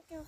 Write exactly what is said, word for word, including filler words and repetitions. I do.